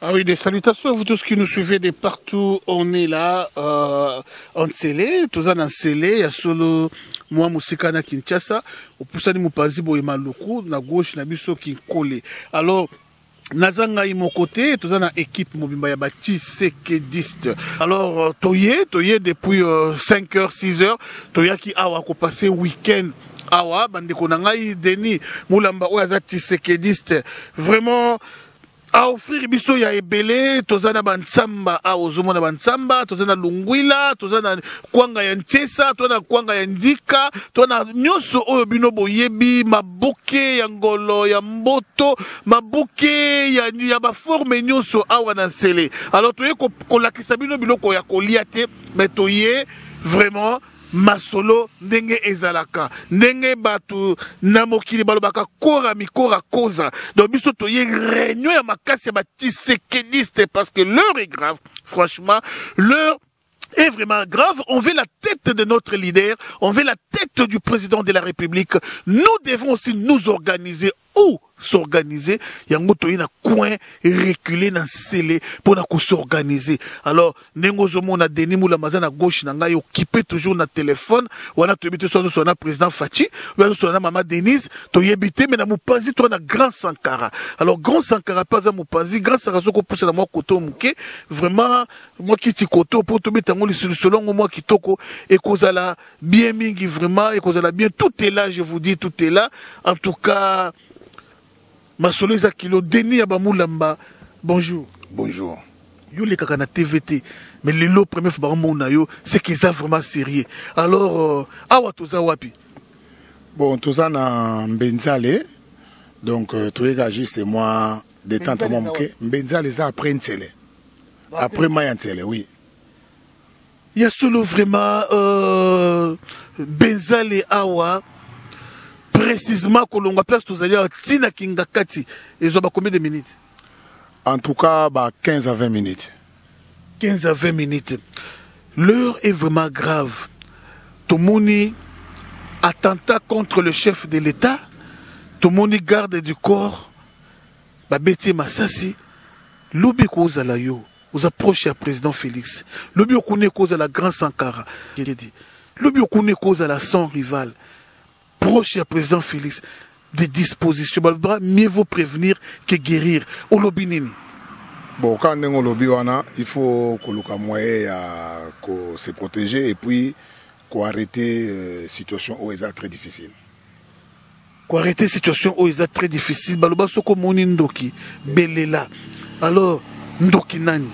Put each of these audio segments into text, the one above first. Ah oui, des salutations à vous tous qui nous suivez de partout. On est là, en Télé, tous en Télé, ya solo, moi, Mousikana Kinshasa, au poussani Moupazi, Boimaloku, na gauche, na biso qui collé. Alors, Nazanga y mon côté, tout ça na équipe Mobimba Yabati séquédiste. Alors Toyé depuis 5h, 6h, Toya qui awa ko passer week-end awa bande konanga y Denis Mulamba Oyazati séquédiste. Vraiment a offrir biso ya ebele, tozana bantsamba a ozomo na bantsamba, tozana lungwila, tozana kwanga ya ntesa, tozana kwanga ya ndika, tozana nyoso oyo bino boyebi mabuke ya ngolo ya mboto, mabuke ya ba forme nyoso awa na sele. Alors toye ko lakisa bino biloko ya koliate, mais toye vraiment masolo ndenge ezalaka ndenge batu namokili balobaka kora mikora koza donc biso toye réunion ya makasi ya batisekediste parce que l'heure est grave. Franchement, l'heure est vraiment grave. On veut la tête de notre leader, on veut la tête du président de la République. Nous devons aussi nous organiser. Où s'organiser? Yango toye na coin reculer na scellé pour na ko s'organiser. Alors nengozo mona Denis Mulamba na gauche na ngai occupé toujours na téléphone wana toyebite so so na président Fati wana so na maman Denise toyebite mais na mopanzi to na Grand Sankara. Alors Grand Sankara pas za mopanzi Grand Sankara so ko pousse na moi koto muke vraiment moi ki tikoto pour to beta ngoli selon moi kitoko et kozala bien mingi vraiment et kozala bien tout est là, je vous dis tout est là. En tout cas Masolo Zakilo, Denis Mulamba, bonjour. Bonjour. Yo les kakana TVT, mais les lots premiers fois yo, c'est qu'ils sont vraiment sérieux. Alors, awa toza wapi? Bon, toza na Mbenzale, donc tu es gagé, c'est moi, détente à mon quai. Mbenzale, ça après Ntele. Après Mayantele, oui. Il y a solo vraiment, Benzale awa. Précisément, Kolonga place, tout à l'heure, Tina Kingakati, ils ont combien de minutes? En tout cas, 15 à 20 minutes. 15 à 20 minutes. L'heure est vraiment grave. Tomouni, attentat contre le chef de l'État. Tomouni, garde du corps. Babeti Massassi. L'oubli cause à la yo. Vous approchez à président Félix. L'oubli connaît cause à la Grand Sankara. L'oubli connaît cause à la SANS RIVAL. Proche à président Félix, des dispositions. Mieux vaut prévenir que guérir. Olobinini. Bon, quand on lobby, il faut que le moyen se protéger et puis qu'on arrête la situation où elle est très difficile. Qu'on arrête la situation où elle est très difficile. Baloba soko moni ndoki, belela. Alors, ndoki nani?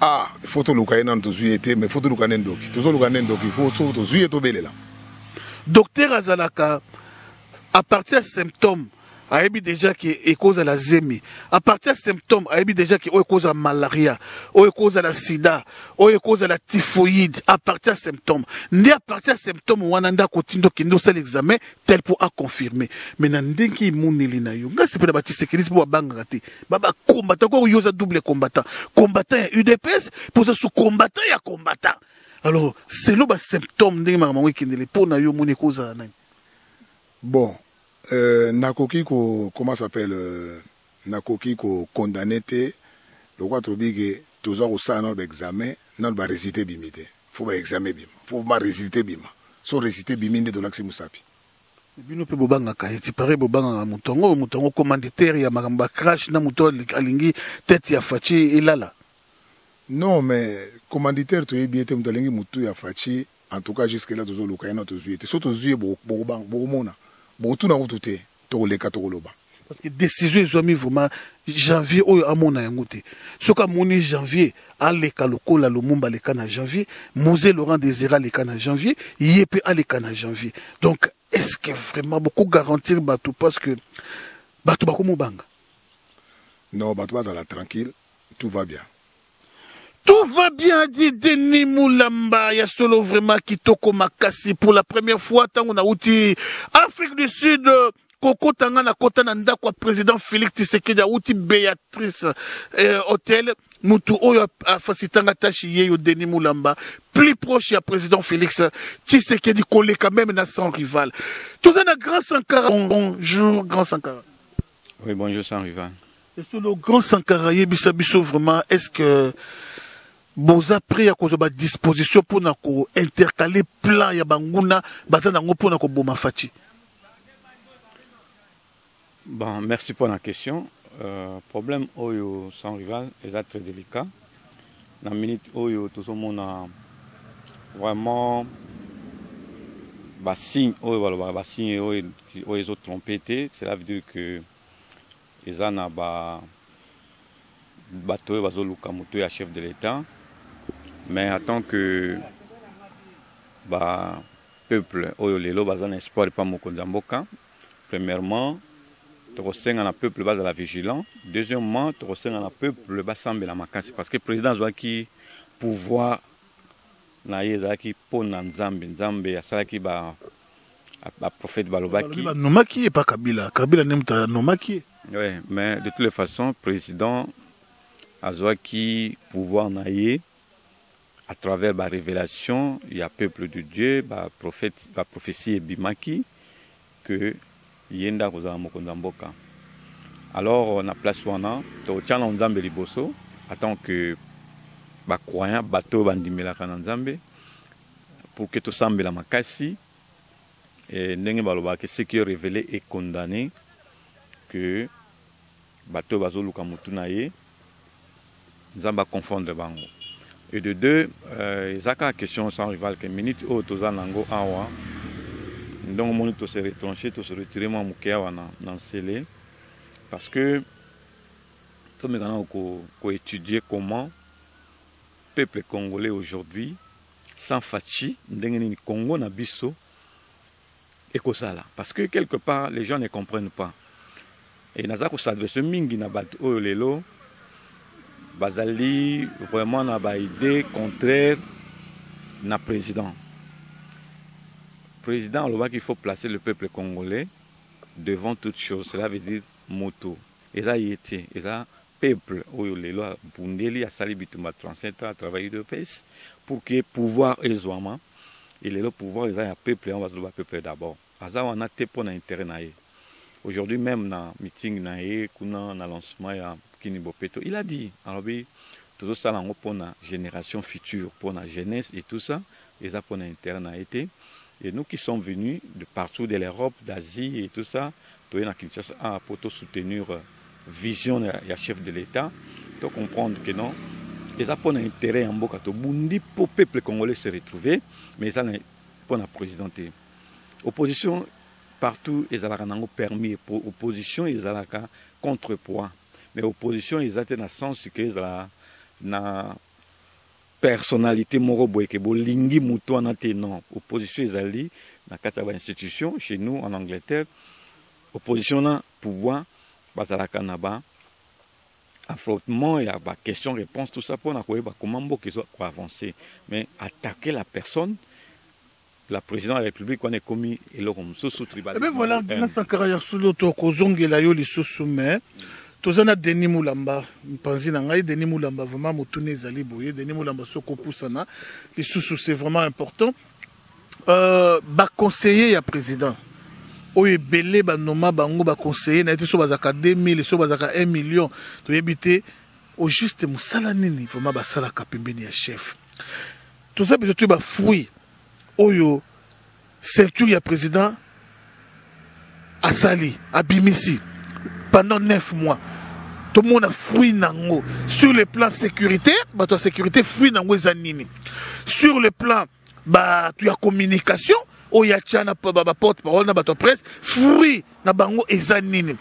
Ah, il faut que le moyen soit, mais il faut que le moyen soit. Il faut que le moyen soit belela. Docteur Azalaka, à partir des symptômes, a émis déjà qui est cause à la zémi. À partir des symptômes, a émis déjà qui est cause à la malaria, ou cause à la sida, ou cause à la typhoïde. À partir des symptômes, ni à partir des symptômes, on a continué de faire l'examen, tel pour a confirmer. Mais n'andé qui mounelina yo, c'est pour la bâtisse sécurité pour bangraté. Baba combattant, quoi, yosa double combattant. Combattant et UDPS, pour ça sous combattant et combattant. Alors, c'est le symptôme de maman qui est pour nous, mon cousin. Bon, Nakoki, comment s'appelle Nakoki, condamné, le roi Trobigé, toujours au sein de l'examen, non, il va résister bimé. Il faut examiner bimé. Il faut résister bimé. Sans résister bimé, de l'action Moussapi. Il ne peut pas faire. Non, mais commanditaire, tu es bien, tu es fatigué. En tout cas, jusqu'à là, tu es au Lucaïna, tu es au Surtout, tu es au Boban, au Mona. Bon, tu n'as pas tout été, tu es au Parce que décision, ils ont mis vraiment janvier au Amona Yangote. Ce qu'a moni janvier, à l'écaloco, la Lumumba, les cannes à janvier, Mosé Laurent Désira, les cannes à janvier, Yépé, les cannes à janvier. Donc, est-ce que vraiment beaucoup garantir Batou parce que Batou Bakou Moubanga? Non, Batou Bazala, tranquille, tout va bien. Tout va bien, dit Denis Mulamba. Il y a solo vraiment qui toko makasi pour la première fois. Tant on a outil Afrique du Sud, Koko Tanga na Kota Nanda kwa président Félix Tshisekedi a outil Béatrice Hôtel. Moutou Oyo a facilitanga tachiye yo Denis Mulamba. Plus proche à président Félix Tshisekedi collé quand même na sans rival. Tout ça na Grand Sankara. Bonjour Grand Sankara. Oui, bonjour sans rival. Et sur le Grand Sankara, vraiment, est-ce que vous avez pris à cause de la disposition pour intercaler plein de bangouna, pour nous bomba fati? Bon, merci pour la question. Problème Oyo sans rival est très délicat. Dans la minute Oyo, tout le monde a vraiment des signes qui ont trompé. Cela veut dire que les gens ont été chef de l'État. Mais en tant que peuple Oyo Lelo, ils ont espoir de ne pas moukonzamboka. Premièrement, le peuple va la vigilance. Deuxièmement, le peuple va sembler la macasse. Parce que le président doit qui pouvoir qui pone en Zambie, Zambie, qui va prophète Balobaki. Nomaki et pas Kabila. Kabila n'aime pas Nomaki. Oui, mais de toutes les façons, le président doit qui pouvoir naïe à travers la révélation, il y a peuple de Dieu, la prophète, la prophétie et Bimaki que Yenda Kozala Mokonzamboka. Alors, on a place wana, to tchala nzambe liboso, attend que ba croyant bateau bandimela kana nzambe pour que to sambela makasi et ndenge baloba que ce qui est révélé est condamné que bateau bazoluka mutunaye nzamba confondre bango. Et de deux, ezaka question sans rival que minute o toza nango awa. Donc, on peut se retrancher, on peut se retirer dans le scellé. Parce que, on peut étudier comment le peuple congolais aujourd'hui, sans fatigue, le Congo n'a pas ça. Parce que quelque part, les gens ne comprennent pas. Et nous avons adressé mingi na bat oyolelo, bazali vraiment na ba idée contraire na président. Président, on voit qu'il faut placer le peuple congolais devant toute chose. Cela veut dire moto. Et là, il était. Et là, peuple, les lois, Bundeli, à Salibituma, 35 ans, à travailler de paix, pour que pouvoir aisément, et les lois, pouvoir, ils aient un peuple, on va se voir peuple d'abord. Aza, on a été pour l'intérêt. Aujourd'hui, même dans le meeting, dans le lancement, il a dit, alors, tout ça, on a pour la génération future, pour la jeunesse et tout ça, ils ont pour l'intérêt. Et nous qui sommes venus de partout, de l'Europe, d'Asie et tout ça, pour soutenir la vision du chef de l'État, pour comprendre que non, ils ont un intérêt en Bokato Bundi pour le peuple congolais se retrouver, mais ils ont pour la présidenter. Opposition, partout, ils ont permis, pour opposition, ils ont un contrepoids. Mais opposition, ils ont un sens qu'ils ont une personnalité moroboye que bolingi muto anate non opposition ezali na kataba institution chez nous en Angleterre opposition na pouvoir bazala kanaba affrontement et ba question réponse tout ça pour na koyeba comment mboka so ko avancer mais attaquer la personne la présidente de la République on est commis et le sous tribal. Mais voilà Grand Sankara ya solo to ko zongela yo li sousume. Tozana Denis Mulamba, pensi na ngai Denis Mulamba vraiment motune zali boye Denis Mulamba soko pusana les sous c'est vraiment important ba conseiller ya président oye belé ba noma bango ba conseiller na été so bazaka 2000 so bazaka 1 million to yebité au juste musala nini vraiment ba sala kapembeni ya chef tout ça biso ba fruit oyo ceinture ya président asali abimisi pendant 9 mois. Tout le monde a fui nango. Sur le plan sécurité, bah, toi sécurité, fui nango zanini. Sur le plan, bah, tu as communication, oh, y a tchana, bah, porte-parole, bah, toi presse, fui na bango et zanini.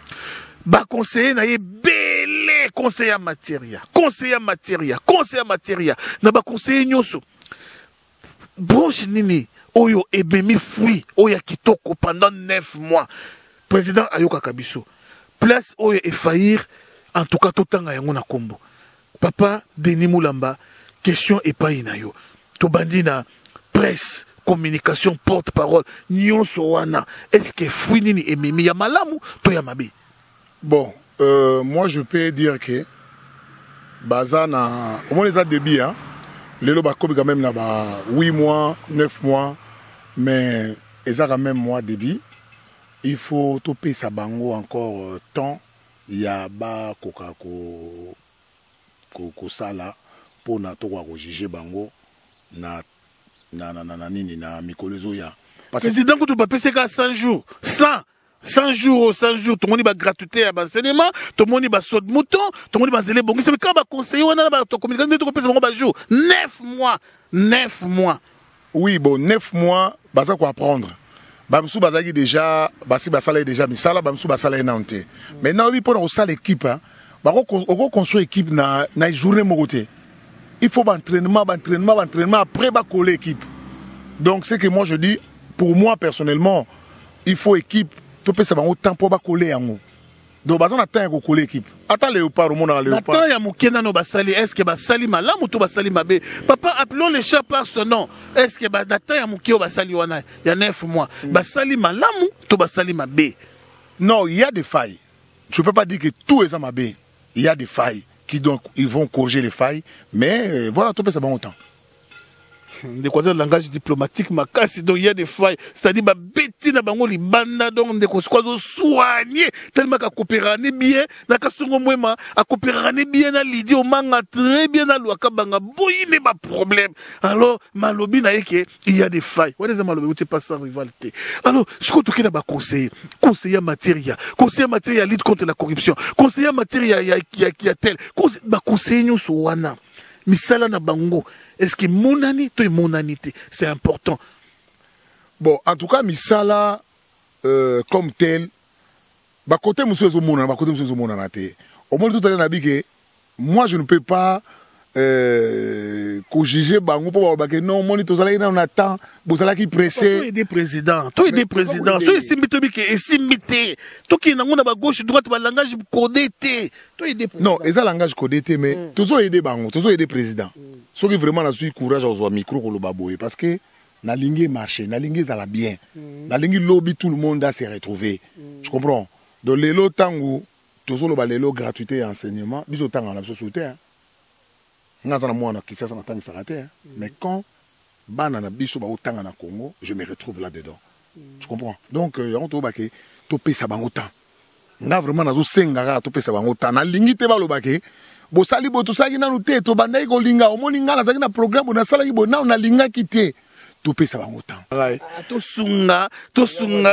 Bah, conseiller, na yé belé, conseiller materia, conseiller materia, conseiller materia, na bah, conseiller nyoso. Branche nini, oh, yo, et bémi fui, oh, y a kitoko pendant 9 mois. Président Ayoka Kabiso. Place où est faillir, en tout cas tout le temps à Yangona Kombo. Papa Denis Mulamba, question et pas inayo. Tout bandina, presse, communication, porte-parole, nyon sowana. Est-ce que Fouinini et Mimi Yamalamu, Toyamabi? Bon, moi je peux dire que, Bazana, au moins les a débit, hein, les lobakob quand même là-bas, 8 mois, 9 mois, mais ils ont quand même mois débit. Il faut toper sa bango encore temps ya ba kokako koko sala pona to kwa juger bango na na nini na mikolezo ya président ko to ba pese ka 100 jours 100 jours 100 jours to moni ba gratuité ya ba cinéma to moni ba saut de mouton to moni ba zélé bongo c'est quand ba conseiller wana ba to communication to ko pese ba jour 9 mois oui bon 9 mois ba ça ko apprendre bamsou bazaki déjà basi basala est déjà misala bamsou basala est nanté maintenant oui pour ça l'équipe on construit équipe na journée moroté il faut entraînement après ba coller équipe donc c'est que moi je dis pour moi personnellement il faut équipe tout peut ça ba temps pour ba coller en donc bazan attend ko coller équipe attend Léopard au monde en Léopard attend ya mokena no basali est-ce que basali malamu to basali mabe papa appelons les chats par son nom est-ce que attend ya mokio basali wana il y a 9 mois basali malamu to basali mabe non il y a des failles je peux pas dire que tout est ça mabe il y a des failles qui donc ils vont corriger les failles mais voilà tout peut ça bon temps de quoi le langage diplomatique ma casse donc il y a des failles c'est-à-dire ba bêtise na bango libanda donc de quoi soigner tellement qu'à coopérer bien na kasongo mwema à coopérer bien na lidi au manga très bien na luaka banga boyine ba problème alors malobi na yeke il y a des failles ouais les malobi c'est pas sans rivalité alors ce que tu kena ba conseiller matériel lutte contre la corruption conseiller matériel ya tel ba conseiller nous so wana misala na bango est-ce que monanité c'est important bon en tout cas misala comme tel ba côté monsieur Zomona ba côté monsieur Zomona té au moins tout à l'heure que moi je ne peux pas juger bango pour ba que non moni to sala na temps bozala qui pressé toi aider président so simité bi que simité to ki na ngona ba gauche droite ba langage codé té toi aider non ezala langage codé té mais tozo aider bango tozo aider président ce qui vraiment la suis courage aux micro ko lobaboy parce que na lingé marché na lingé ça la bien na lingé lobby tout le monde a se retrouver je comprends donc les lots tango tozo loba les lots gratuité enseignement biso tanga en absence souterrain mais quand je me retrouve là-dedans. Tu comprends? Donc, on trouve que topé ça bango temps. On a vraiment dans sengara topé ça bango temps. Na lingité ba lobake. Bo sali bo to sali na nuté to bandai ko linga o moninga na zakina programme na sala ki bo na na linga kité. Topé ça bango temps. To sunga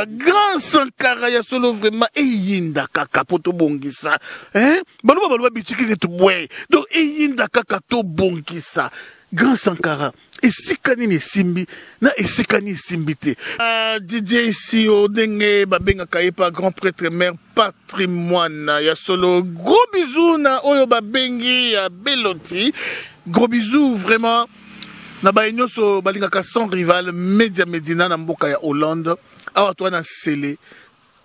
Grand Sankara ya solo vraiment eyinda kaka poto bongisa. Hein? Baluba bitiki de tobwe. Donc eyinda kaka to bongisa. Grand Sankara esikani ne simbi na esikani simbité DJ ici o denge babenga kaepa grand prêtre mère patrimoine ya solo gros bisous na oyo babengi ya beloti gros bisous vraiment na baino so balinga ka sans rival media medina na mboka ya Hollande awa to na sele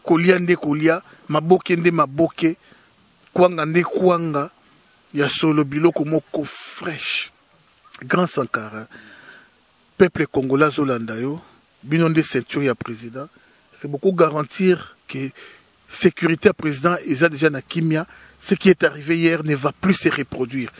kolia nde kolia maboke nde maboke kwanga nde kwanga ya solo biloko moko fresh Grand Sankara, peuple congolais Zolandayo, binon de ceinture ya président, c'est beaucoup garantir que sécurité à président, ils a déjà na Kimia, ce qui est arrivé hier ne va plus se reproduire.